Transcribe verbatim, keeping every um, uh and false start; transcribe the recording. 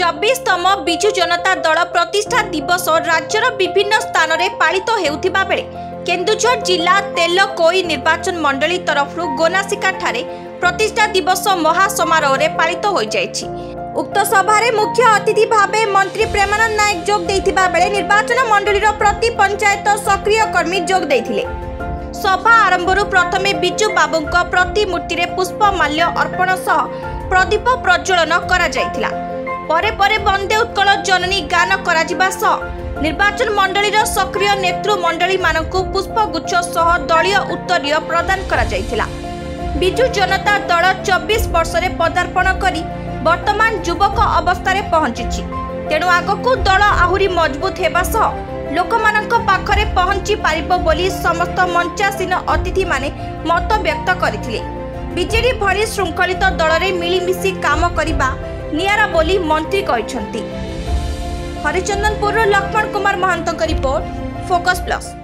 चौबीसतम बिजू जनता दल प्रतिष्ठा दिवस राज्यर विभिन्न स्थान में पालित होता बेले केन्दुझर जिला तेलकोई निर्वाचन मंडली तरफ गोनासिका ठारे प्रतिष्ठा दिवस महासमारोह रे पालित हो जायछि। उक्त सभारे मुख्य अतिथि भावे मंत्री प्रेमानंद नायक जोग देथिबा बेले निर्वाचन मंडली प्रति पंचायत सक्रिय कर्मी जोग देथिले। सभा आरंभरु प्रथमे बिजू बाबूंको प्रतिमूर्ति रे पुष्पमाल्य अर्पण सह प्रदीप प्रज्वलन करा जायथिला। परे परे वंदे उत्कल जननी गान करा सह निर्वाचन मंडली सक्रिय नेतृमंडली मानकु पुष्पगुच्छ सह दलीय उत्तरीय प्रदान करा जायथिला। बिजू जनता दल चौबीस वर्ष रे पदार्पण करी वर्तमान युवक अवस्था रे पहुंची, तेणु आगकु दल आहुरी मजबूत हेबा सह लोकमानक पाखरे पहुंची पारिबो बोली समस्त मंचासीन अतिथि माने मत व्यक्त करथिले। बीजेडी भली श्रृंखलित दल रे मिलिमिसी काम करिबा नियारा बोली मंत्री कहिसंती। Harichandanpur Lakshman Kumar महांत report focus plus.